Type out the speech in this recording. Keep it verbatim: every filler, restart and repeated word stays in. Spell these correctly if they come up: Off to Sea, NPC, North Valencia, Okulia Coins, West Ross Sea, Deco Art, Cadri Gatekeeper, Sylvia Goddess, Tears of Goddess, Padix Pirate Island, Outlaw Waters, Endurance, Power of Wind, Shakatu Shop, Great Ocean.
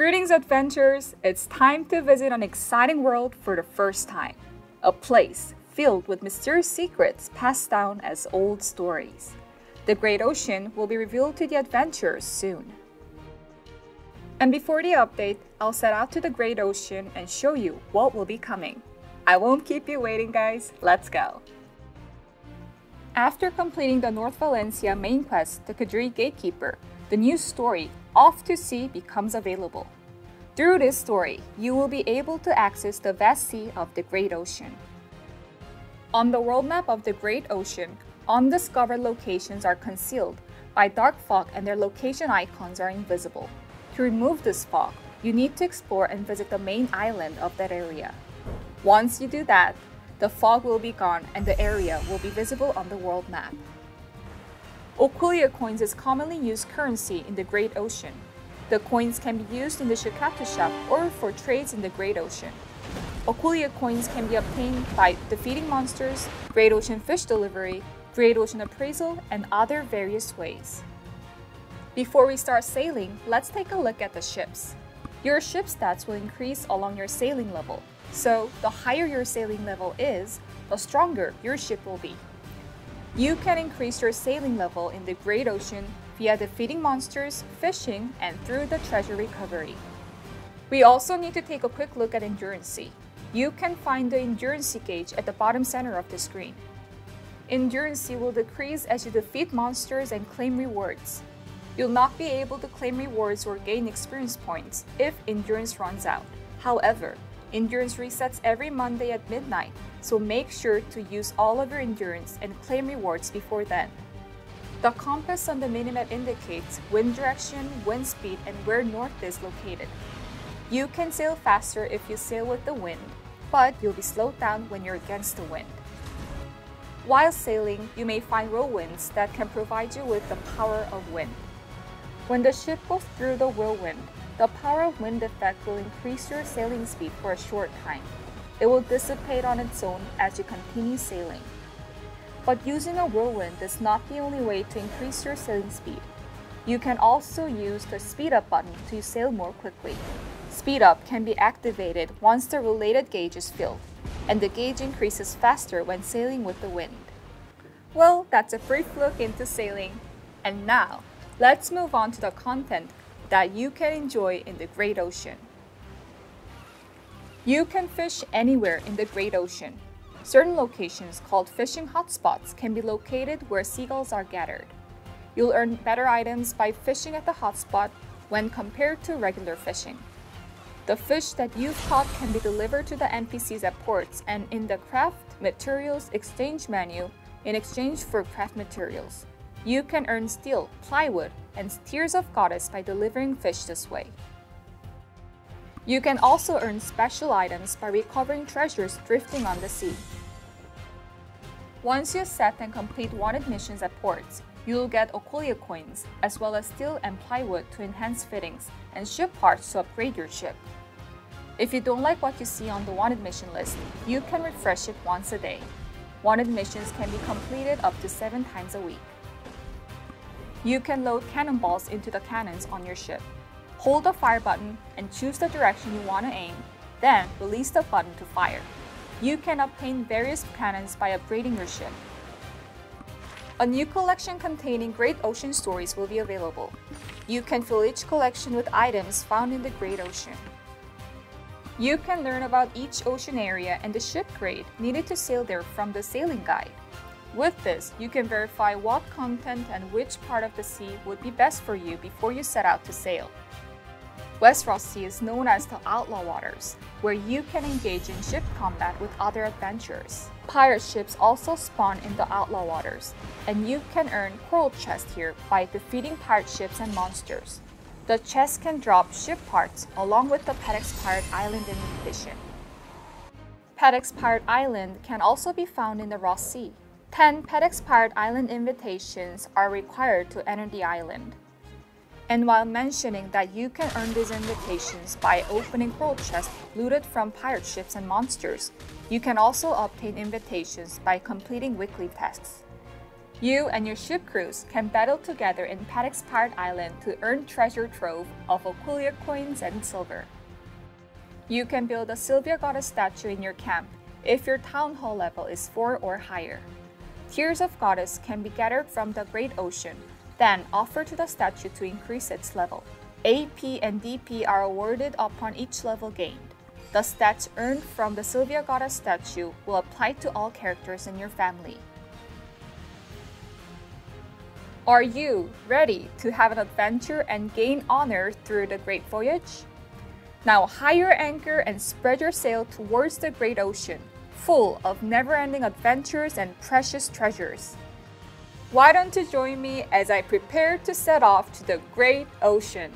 Greetings, adventurers! It's time to visit an exciting world for the first time. A place filled with mysterious secrets passed down as old stories. The Great Ocean will be revealed to the adventurers soon. And before the update, I'll set out to the Great Ocean and show you what will be coming. I won't keep you waiting, guys. Let's go! After completing the North Valencia main quest, the Cadri Gatekeeper, the new story, Off to Sea, becomes available. Through this story, you will be able to access the vast sea of the Great Ocean. On the world map of the Great Ocean, undiscovered locations are concealed by dark fog and their location icons are invisible. To remove this fog, you need to explore and visit the main island of that area. Once you do that, the fog will be gone and the area will be visible on the world map. Okulia Coins is commonly used currency in the Great Ocean. The coins can be used in the Shakatu Shop or for trades in the Great Ocean. Okulia Coins can be obtained by defeating monsters, Great Ocean fish delivery, Great Ocean appraisal, and other various ways. Before we start sailing, let's take a look at the ships. Your ship stats will increase along your sailing level, so the higher your sailing level is, the stronger your ship will be. You can increase your sailing level in the Great Ocean via defeating monsters, fishing, and through the treasure recovery. We also need to take a quick look at Endurance. You can find the Endurance gauge at the bottom center of the screen. Endurance will decrease as you defeat monsters and claim rewards. You'll not be able to claim rewards or gain experience points if Endurance runs out. However, Endurance resets every Monday at midnight, so make sure to use all of your endurance and claim rewards before then. The compass on the minimap indicates wind direction, wind speed, and where north is located. You can sail faster if you sail with the wind, but you'll be slowed down when you're against the wind. While sailing, you may find whirlwinds that can provide you with the power of wind. When the ship goes through the whirlwind, the power of wind effect will increase your sailing speed for a short time. It will dissipate on its own as you continue sailing. But using a whirlwind is not the only way to increase your sailing speed. You can also use the speed up button to sail more quickly. Speed up can be activated once the related gauge is filled, and the gauge increases faster when sailing with the wind. Well, that's a brief look into sailing. And now, let's move on to the content that you can enjoy in the Great Ocean. You can fish anywhere in the Great Ocean. Certain locations called fishing hotspots can be located where seagulls are gathered. You'll earn better items by fishing at the hotspot when compared to regular fishing. The fish that you've caught can be delivered to the N P Cs at ports and in the craft materials exchange menu in exchange for craft materials. You can earn steel, plywood, and Tears of Goddess by delivering fish this way. You can also earn special items by recovering treasures drifting on the sea. Once you set and complete wanted missions at ports, you'll get Okulia Coins, as well as steel and plywood to enhance fittings and ship parts to upgrade your ship. If you don't like what you see on the wanted mission list, you can refresh it once a day. Wanted missions can be completed up to seven times a week. You can load cannonballs into the cannons on your ship. Hold the fire button and choose the direction you want to aim, then release the button to fire. You can obtain various cannons by upgrading your ship. A new collection containing Great Ocean stories will be available. You can fill each collection with items found in the Great Ocean. You can learn about each ocean area and the ship grade needed to sail there from the sailing guide. With this, you can verify what content and which part of the sea would be best for you before you set out to sail. West Ross Sea is known as the Outlaw Waters, where you can engage in ship combat with other adventurers. Pirate ships also spawn in the Outlaw Waters, and you can earn coral chests here by defeating pirate ships and monsters. The chests can drop ship parts along with the Padix Pirate Island invitation. Padix Pirate Island can also be found in the Ross Sea. ten Padix Pirate Island invitations are required to enter the island. And while mentioning that you can earn these invitations by opening coral chests looted from pirate ships and monsters, you can also obtain invitations by completing weekly tasks. You and your ship crews can battle together in Padix Pirate Island to earn treasure trove of Okulia coins and silver. You can build a Sylvia Goddess statue in your camp if your town hall level is four or higher. Tears of Goddess can be gathered from the Great Ocean, then offered to the statue to increase its level. A P and D P are awarded upon each level gained. The stats earned from the Sylvia Goddess statue will apply to all characters in your family. Are you ready to have an adventure and gain honor through the Great Voyage? Now high your anchor and spread your sail towards the Great Ocean, full of never-ending adventures and precious treasures. Why don't you join me as I prepare to set off to the Great Ocean?